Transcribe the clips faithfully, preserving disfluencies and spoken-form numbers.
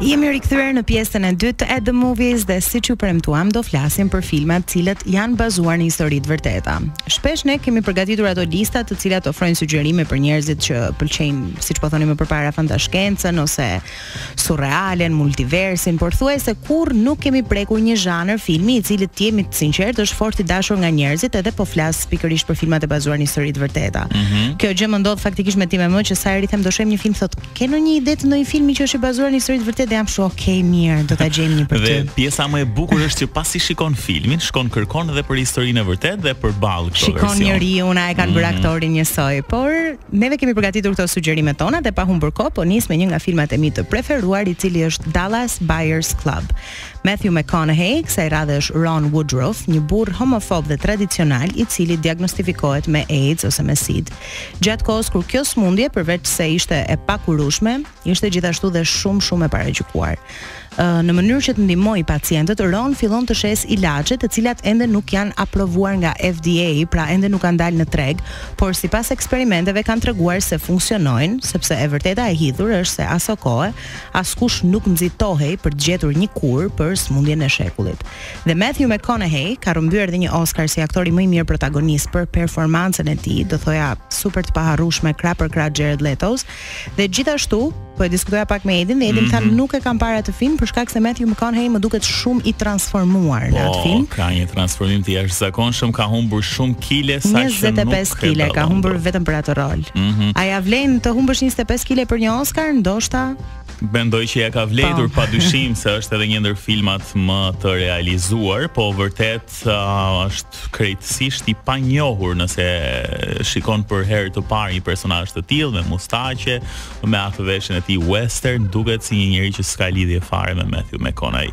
Jemi rikthyer në pjesën e dytë e The Movies dhe siç ju premtuam do flasim për filma të cilët janë bazuar në histori të vërteta. Shpesh ne kemi përgatitur ato lista të cilat ofrojnë sugjerime për njerëzit që pëlqejnë, siç po thonim më përpara, fantashkencën ose surrealen, multiversin, por thuajse kurrë nuk kemi prekur një zhanër filmi i cili të jemi të sinqertë është fort i dashur nga njerëzit edhe po flas pikërisht për filmat e bazuar në histori të vërteta. Mm-hmm. Kjo gjë më ndodh faktikisht me time më që sa herë i them do shohim një film thotë, "Ke ndonjë ide të ndonjë filmi që është bazuar në histori të vërtetë?" Dhe jam shumë okay, mirë, do ta gjejmë një për ty. Dhe pjesa më e bukur është që pasi shikon filmin, shkon kërkon edhe për historinë e vërtetë dhe përballë këto version. Shikon njeriu, na e kanë bërë aktorin njësoj, por neve kemi përgatitur këto sugjerime tona dhe pa humbur kohë, po nis me një nga filmat e mi të preferuar, i cili është Dallas Buyers Club. Matthew McConaughey, kësaj radhe është Ron Woodruff, një burr homofob dhe tradicional i cili diagnostikohet me AIDS ose me SIDA. Gjatë kohës kur kjo smundje përveç se ishte e pakurueshme, ishte gjithashtu dhe shumë shumë e paragjykuar. Në mënyrë që të ndihmojë pacientët, Ron fillon të shesë ilaçe të cilat ende nuk janë aprovuar nga F D A, pra ende nuk kanë dalë në treg, por sipas eksperimenteve kanë treguar se funksionojnë, sepse e vërteta e hidhur është se aso kohë askush nuk nxitohej për të gjetur një kurë për smundjen e shekullit. Dhe Matthew McConaughey ka rrëmbyer edhe një Oscar si aktori më i mirë protagonist për performancën e tij, do thoja super të paharrueshme krah për krah Jared Letos, dhe gjithashtu po e diskutoja pak me Edin, dhe Edin mm-hmm. thamë nuk e kam parë atë film për shkak se Matthew McConaughey më duket shumë i transformuar në atë film. Po, ka një transformim të jashtëzakonshëm, ka humbur shumë kile, sa që nuk njëzet e pesë kile ka humbur vetëm për atë rol. Mm-hmm. A ja vlen të humbësh njëzet e pesë kile për një Oscar? Ndoshta Mendoj që ja ka vlerëtuar padyshim se është edhe një ndër filmat më të realizuar, po vërtet uh, është krejtësisht i panjohur nëse shikon për herë të parë një personazh të tillë me mustaqe, me atë veshjen e tij western, duket si një njerëz që s'ka lidhje fare me Matthew McConaughey.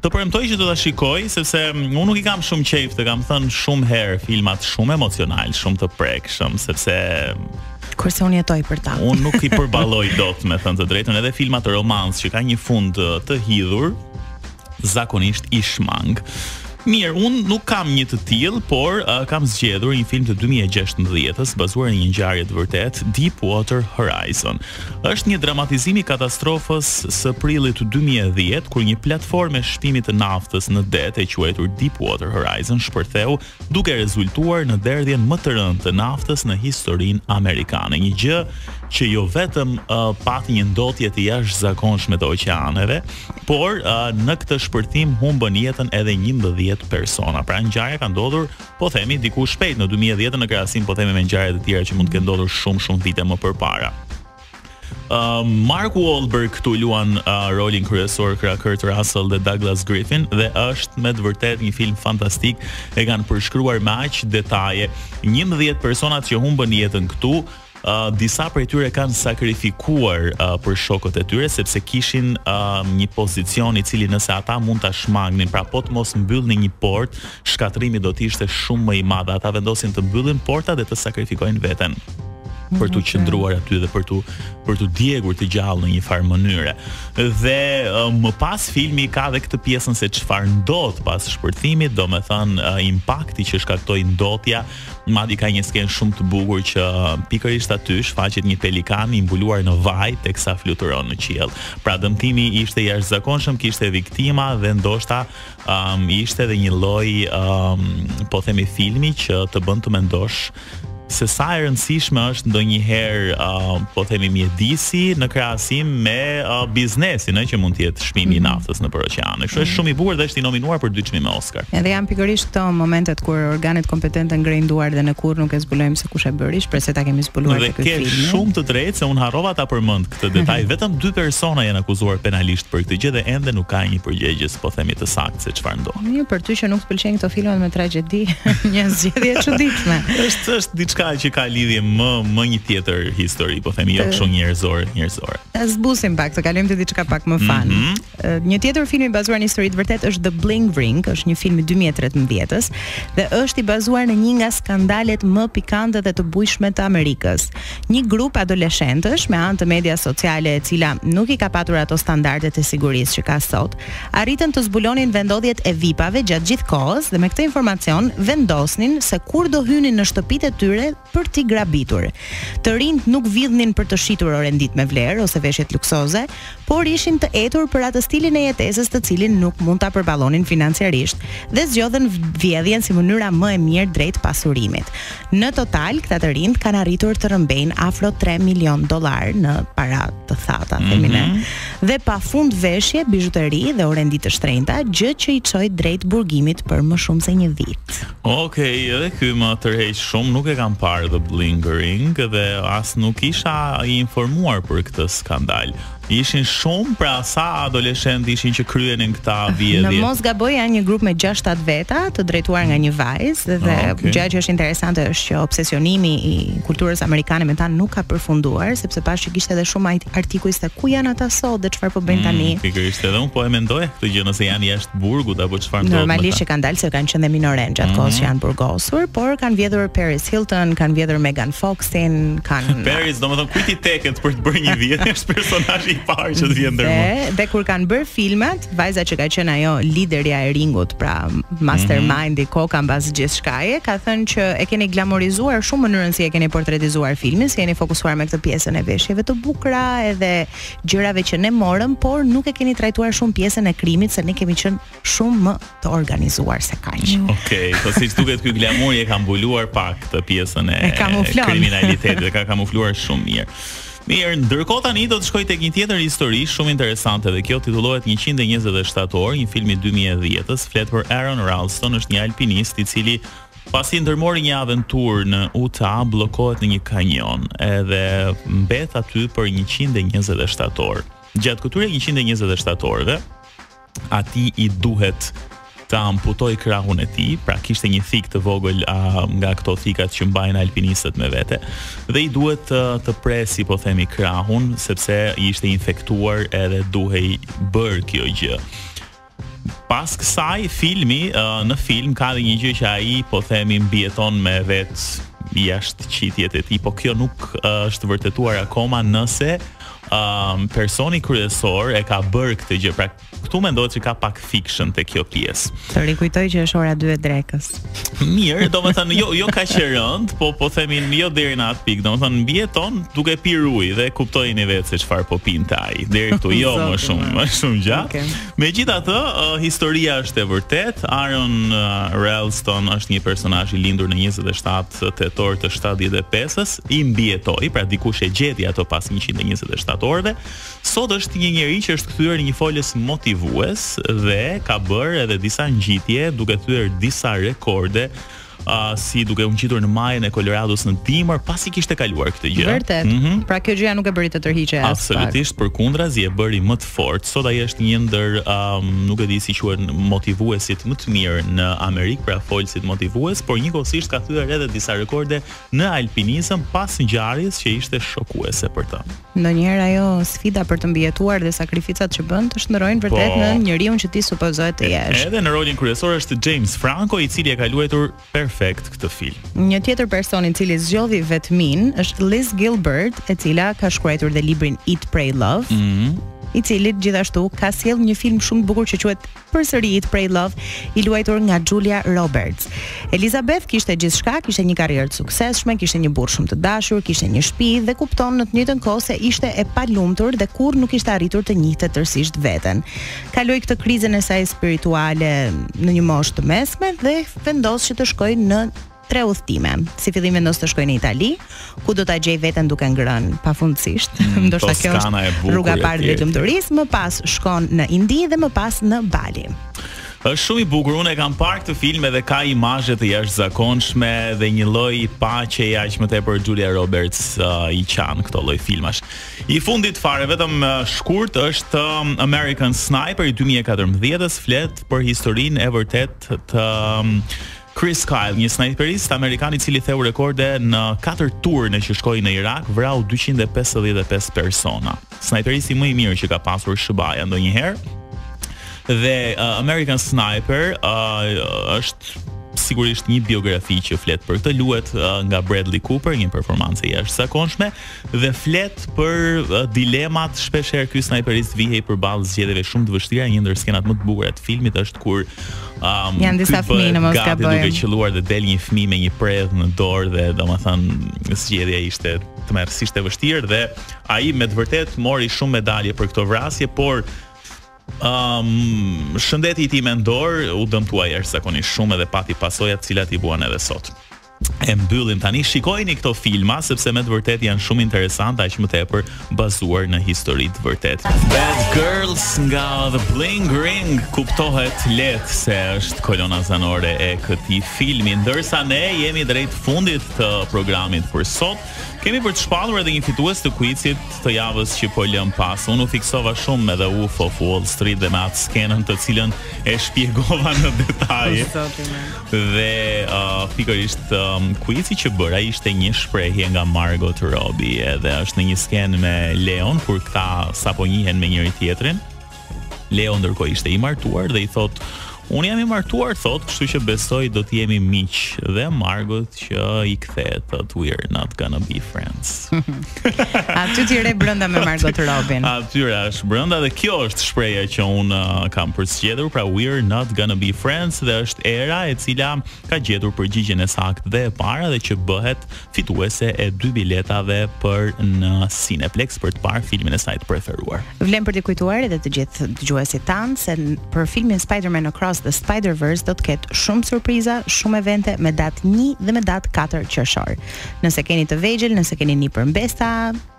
Të premtoj që do ta shikoj sepse unë nuk i kam shumë qejf, të kam thënë shumë herë, filmat shumë emocional, shumë të prekshëm, sepse kurse unë jetoj për ta. Unë nuk i përballoj dot, me thënë të drejtën, edhe filmat romans që ka një fund të hidhur, zakonisht i shmang. Mirë, unë nuk kam një të tillë, por uh, kam zgjedhur një film të dy mijë e sheshtëmbëdhjetës bazuar në një ngjarje të vërtetë, Deep Water Horizon. Është një dramatizim i katastrofës së prillit të dy mijë e dhjetë, kur një platformë e shpimit të naftës në det e quajtur Deep Water Horizon shpërtheu, duke rezultuar në derdhjen më të rëndë të naftës në historinë amerikane. Një gjë që jo vetëm uh, pati një ndotje të jashtëzakonshme të oqeaneve, por uh, në këtë shpërthim humbën jetën edhe njëmbëdhjetë persona. Pra ngjarja ka ndodhur, po themi, diku shpejt në dy mijë e dhjetë në krahasim po themi me ngjarje të tjera që mund të kenë ndodhur shumë shumë vite më përpara. Uh, Mark Wahlberg këtu luan uh, rolin kryesor krah Kurt Russell dhe Douglas Griffin dhe është me të vërtet një film fantastik, e kanë përshkruar me aq detaje. njëmbëdhjetë personat që humbën jetën këtu, Uh, disa prej tyre kanë sakrifikuar uh, për shokët e tyre sepse kishin uh, një pozicion i cili nëse ata mund ta shmangnin, pra po të mos mbyllnin një portë, shkatrimi do të ishte shumë më i madh. Ata vendosin të mbyllin portat dhe të sakrifikojnë veten për t'u qëndruar aty dhe për t'u për t'u djegur të gjallë në një farë mënyre. Dhe më pas filmi ka dhe këtë pjesën se çfarë ndodh pas shpërthimit, domethënë impakti që shkaktoi ndotja, madje ka një skenë shumë të bukur që pikërisht aty shfaqet një pelikan i mbuluar në vaj teksa fluturon në qiell. Pra dëmtimi ishte jashtëzakonshëm, kishte viktima dhe ndoshta um, ishte edhe një lloj um, po themi filmi që të bën të mendosh se sa e rëndësishme është ndonjëherë uh, po themi mjedisi në krahasim me uh, biznesin, ëh, që mund të jetë shpimi i naftës në për oqeane. Kështu është shumë i bukur dhe është i nominuar për dy çmime Oscar. Edhe janë pikërisht këto momentet kur organet kompetente ngrejnë duar dhe në kurrë nuk e zbulojmë se kush e bëri, shpresoj ta kemi zbuluar këtë film. Dhe ke filmi. Shumë të drejtë se un harrova ta përmend këtë detaj, vetëm dy persona janë akuzuar penalisht për këtë gjë dhe ende nuk ka një përgjegjës, po themi të saktë se çfarë ndodh. Mirë, për ty që nuk të pëlqejnë këto filma me tragjedi, një zgjedhje e çuditshme. Është është diçka që ka lidhje më më një tjetër histori, po themi jo kështu njerëzore, njerëzore. Ta zbusim pak, të kalojmë te diçka pak më fan. Mm-hmm. Një tjetër film i bazuar në histori të vërtetë është The Bling Ring, është një film i dy mijë e tretëmbëdhjetës dhe është i bazuar në një nga skandalet më pikante dhe të bujshme të Amerikës. Një grup adoleshentësh me anë të media sociale e cila nuk i ka patur ato standardet e sigurisë që ka sot, arritën të zbulonin vendodhjet e V I P-ave gjatë gjithë kohës dhe me këtë informacion vendosnin se kur do hynin në shtëpitë e tyre vlerë për t'i grabitur. Të rinjt nuk vidhnin për të shitur orendit me vlerë ose veshjet luksoze, por ishin të etur për atë stilin e jetesës të cilin nuk mund ta përballonin financiarisht dhe zgjodhen vjedhjen si mënyra më e mirë drejt pasurimit. Në total, këta të rinjt kanë arritur të rëmbejnë afro tre milion dollar në para të thata, themi ne, dhe pafund veshje, bijuteri dhe orendi të shtrenjta, gjë që i çoi drejt burgimit për më shumë se një vit. Okej, edhe ky më tërheq shumë, nuk e kam parë The Bling Ring dhe as nuk isha I informuar për këtë skandal. Ishin shumë, pra sa adoleshentë ishin që kryenin këta vjedhje. Në mos gaboj janë një grup me gjashtë shtatë veta, të drejtuar nga një vajzë dhe okay. gjë që është interesante është që obsesionimi I kulturës amerikane me ta nuk ka përfunduar, sepse pas që kishte edhe shumë artikuj se ku janë ata sot dhe çfarë po bëjnë tani. Mm, pikërisht edhe unë po e mendoj këtë gjë nëse janë jashtë burgut apo çfarë ndodh. Normalisht që kanë dalë se kanë qenë minoren gjatë kohës që janë burgosur, por kanë vjedhur Paris Hilton, kanë vjedhur Megan Foxin, kanë Paris, domethënë kujt I teket për të bërë një vjedhje, është personazhi parë që të vjen ndërmend. Dhe kur kanë bërë filmat, vajza që ka qenë ajo liderja e ringut, pra mastermindi, koka mbas gjithçkaje, ka thënë që e keni glamorizuar shumë mënyrën si e keni portretizuar filmin, si jeni fokusuar me këtë pjesën e veshjeve të bukura edhe gjërave që ne morëm, por nuk e keni trajtuar shumë pjesën e krimit, se ne kemi qenë shumë më të organizuar se kaq. Okej, po siç duket ky glamuri e ka mbuluar pak këtë pjesën e kriminalitetit dhe ka kamufluar shumë mirë. Mirë, ndërkohë tani do të shkoj tek një tjetër histori shumë interesante dhe kjo titullohet një hundred e njëzet e shtatë orë, një film I dy mijë e dhjetës, flet për Aaron Ralston, është një alpinist I cili pasi ndërmori një aventurë në Utah, bllokohet në një kanjon edhe mbet aty për një hundred e njëzet e shtatë orë. Gjatë këtyre një hundred e njëzet e shtatë orëve, atij I duhet ta amputoi krahun e tij, pra kishte një thik të vogël a, nga këto thikat që mbajnë alpinistët me vete, dhe I duhet të, të presi, po themi, krahun, sepse I ishte infektuar edhe duhej bërë kjo gjë. Pas kësaj, filmi, a, në film, ka dhe një gjë që ai, po themi, mbjeton me vetë jashtë qitjet e tij, po kjo nuk a, është vërtetuar akoma nëse Um, personi kryesor e ka bërë këtë gjë, pra këtu mendohet që ka pak fiction te kjo pjesë. Të rikujtoj që është ora dy e drekës. Mirë, domethënë jo jo kaq e rënd, po po themi jo deri në atë pikë, domethënë mbijeton duke pirë ujë dhe kuptojini vetë se çfarë po pinte ai. Deri këtu jo më shumë, më shumë gjatë. Okay. Megjithatë, uh, historia është e vërtet. Aaron uh, Ralston është një personazh I lindur në njëzet e shtatë tetor të shtatëdhjetë e pesës, I mbijetoi, pra dikush e gjeti ato pas një hundred e njëzet e shtatë orëve. Sot është një njerëz që është kthyer në një foljes motivues dhe ka bërë edhe disa ngjitje, duke thyer disa rekorde, uh, si duke u ngjitur në majën e Colorados në dimër pasi kishte kaluar këtë gjë. Vërtet. Mm -hmm. Pra kjo gjëja nuk e bëri të tërhiqe as. Absolutisht, përkundrazi e bëri më të fortë. Sot ai është një ndër um, nuk e di si quhen motivuesit më të mirë në Amerikë, pra folësit motivues, por njëkohësisht ka thyer edhe disa rekorde në alpinizëm pas ngjarjes që ishte shokuese për ta. Ndonjëherë ajo sfida për të mbijetuar dhe sakrificat që bën të shndërrojnë vërtet po, në njeriu që ti supozohet të jesh. Edhe në rolin kryesor është James Franco, I cili e ka luajtur perfekt këtë film. Një tjetër person I cili zgjodhi vetmin është Liz Gilbert, e cila ka shkruar dhe librin Eat, Pray, Love. Mm-hmm. I cili gjithashtu ka sjell një film shumë bukur që quhet Përsëri Eat, Pray, Love, I luajtur nga Julia Roberts. Elizabeth kishte gjithçka, kishte një karrierë të suksesshme, kishte një burr shumë të dashur, kishte një shtëpi dhe kupton në të njëjtën kohë se ishte e palumtur dhe kurrë nuk ishte arritur të njihte tërësisht veten. Kaloi këtë krizën e saj spirituale në një moshë të mesme dhe vendos që të shkojë në tre udhtime. Si fillim vendos të shkoj në Itali, ku do ta gjej veten duke ngrënë pafundësisht. Mm, Ndoshta kjo është rruga e parë e lumturisë, më pas shkon në Indi dhe më pas në Bali. Është shumë I bukur, unë e kam parë këtë film edhe ka imazhe të jashtëzakonshme dhe një lloj paqe aq më tepër Julia Roberts uh, I qan këto lloj filmash. I fundit fare vetëm uh, shkurt është um, American Sniper I dy mijë e katërmbëdhjetës, flet për historinë e vërtet të um, Chris Kyle, një snajperist amerikan I cili theu rekorde në katër turne që shkoi në Irak, vrau dyqind e pesëdhjetë e pesë persona. Snajperisti më I mirë që ka pasur shëbaja ndonjëherë. Dhe uh, American Sniper uh, është sigurisht një biografi që flet për këtë, luhet uh, nga Bradley Cooper, një performancë jashtëzakonshme dhe flet për uh, dilemat shpeshherë ky snajperist vihej përballë zgjedhjeve shumë të vështira. Një ndër skenat më të bukura të filmit është kur um, janë disa fëmijë në mos gabojnë duke qelluar dhe del një fëmijë me një predh në dorë dhe domethënë zgjedhja ishte tmerrsisht e vështirë dhe ai me të vërtetë mori shumë medalje për këtë vrasje, por Um, shëndeti i tij mendor u dëmtuaj jashtëzakonisht shumë edhe pati pasoja të cilat i buan edhe sot. E mbyllim tani, shikojini këto filma sepse me të vërtet janë shumë interesante, aq më tepër bazuar në histori të vërtetë. Bad Girls nga The Bling Ring kuptohet lehtë se është kolona zanore e këtij filmi, ndërsa ne jemi drejt fundit të programit për sot. Kemi për të shpallur edhe një fitues të quizit të javës që po lëm pas. Unë u fiksova shumë me The Wolf of Wall Street dhe me atë skenën të cilën e shpjegova në detaje. Dhe uh, pikërisht um, quizi që bëra ishte një shprehje nga Margot Robin, edhe është në një skenë me Leon kur këta sapo njihen me njëri tjetrin. Leon ndërkohë ishte i martuar dhe i thot: unë jam i martuar, thot, kështu që besoj do të jemi miq, dhe Margot që i kthehet, thot, we're not gonna be friends. Aty ti re brenda me Margot Robin. Aty është brenda dhe kjo është shprehja që unë uh, kam përzgjedhur, pra we're not gonna be friends, dhe është era e cila ka gjetur përgjigjen e saktë dhe e para dhe që bëhet fituese e dy biletave për në Cineplex për të parë filmin e saj të preferuar. Vlem për të kujtuar edhe të gjithë dëgjuesit tan se për filmin Spider-Man Across The Spider-Verse do të ketë shumë surpriza, shumë evente me datë një dhe me datë katër qershor. Nëse keni të vegjël, nëse keni një përmbesta,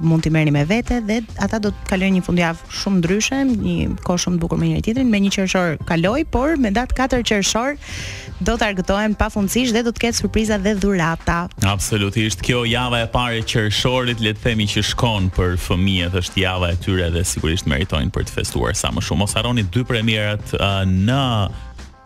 mund t'i merrni me vete dhe ata do të kalojnë një fundjavë shumë ndryshe, një kohë shumë të bukur me njëri tjetrin. Me një qershor kaloi, por me datë katër qershor do të argëtohen pafundësisht dhe do të ketë surpriza dhe dhurata. Absolutisht, kjo java e parë e qershorit, le të themi që shkon për fëmijët, është java e tyre dhe sigurisht meritojnë për të festuar sa më shumë. Mos harroni dy premierat uh, në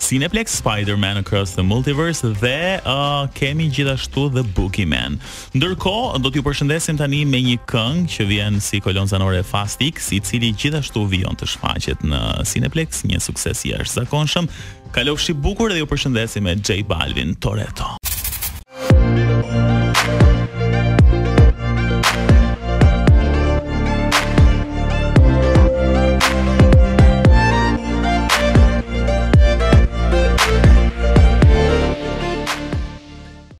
Cineplex, Spider-Man Across the Multiverse dhe uh, kemi gjithashtu The Boogeyman. Ndërkohë, do t'ju përshëndesim tani me një këngë që vjen si kolon zanore Fast X, i cili gjithashtu vion të shfaqet në Cineplex, një sukses i jashtëzakonshëm. Kalofshi bukur dhe ju përshëndesim me J Balvin Toreto.